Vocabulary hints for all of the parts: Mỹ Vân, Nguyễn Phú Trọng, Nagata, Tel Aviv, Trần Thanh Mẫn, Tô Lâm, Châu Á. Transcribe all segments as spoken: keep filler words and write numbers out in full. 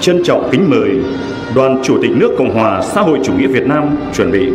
Trân trọng kính mời Đoàn Chủ tịch nước Cộng hòa xã hội chủ nghĩa Việt Nam chuẩn bị.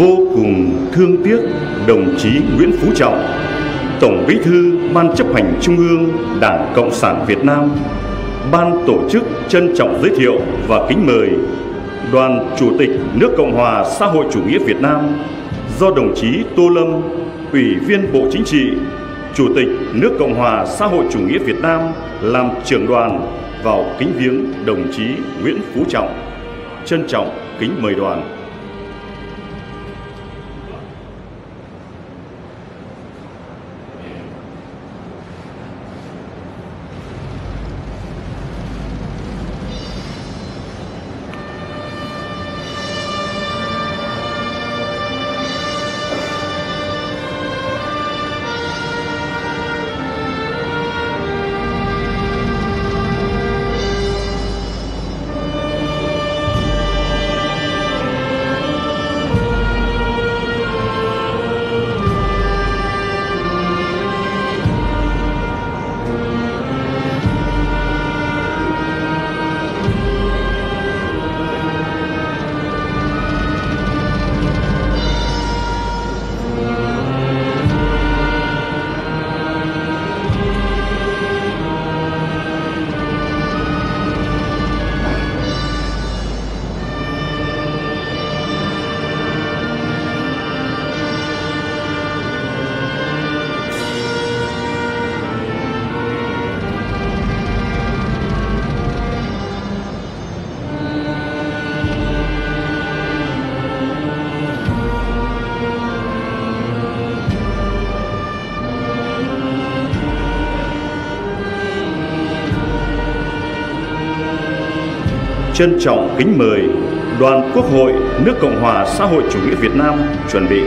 Vô cùng thương tiếc đồng chí Nguyễn Phú Trọng, Tổng Bí thư Ban Chấp hành Trung ương Đảng Cộng sản Việt Nam, Ban tổ chức trân trọng giới thiệu và kính mời Đoàn Chủ tịch nước Cộng hòa xã hội chủ nghĩa Việt Nam do đồng chí Tô Lâm, Ủy viên Bộ Chính trị, Chủ tịch nước Cộng hòa xã hội chủ nghĩa Việt Nam làm trưởng đoàn vào kính viếng đồng chí Nguyễn Phú Trọng. Trân trọng kính mời đoàn. Trân trọng kính mời Đoàn Quốc hội nước Cộng hòa xã hội chủ nghĩa Việt Nam chuẩn bị.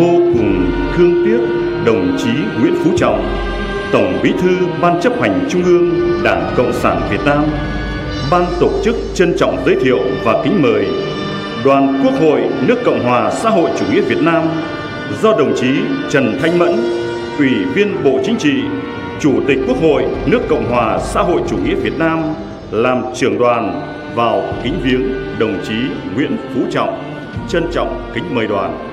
vô cùng thương tiếc đồng chí Nguyễn Phú Trọng, Tổng Bí thư Ban Chấp hành Trung ương Đảng Cộng sản Việt Nam. Ban tổ chức trân trọng giới thiệu và kính mời Đoàn Quốc hội nước Cộng hòa xã hội chủ nghĩa Việt Nam do đồng chí Trần Thanh Mẫn, Ủy viên Bộ Chính trị, Chủ tịch Quốc hội nước Cộng hòa xã hội chủ nghĩa Việt Nam làm trưởng đoàn vào kính viếng đồng chí Nguyễn Phú Trọng. Trân trọng kính mời đoàn.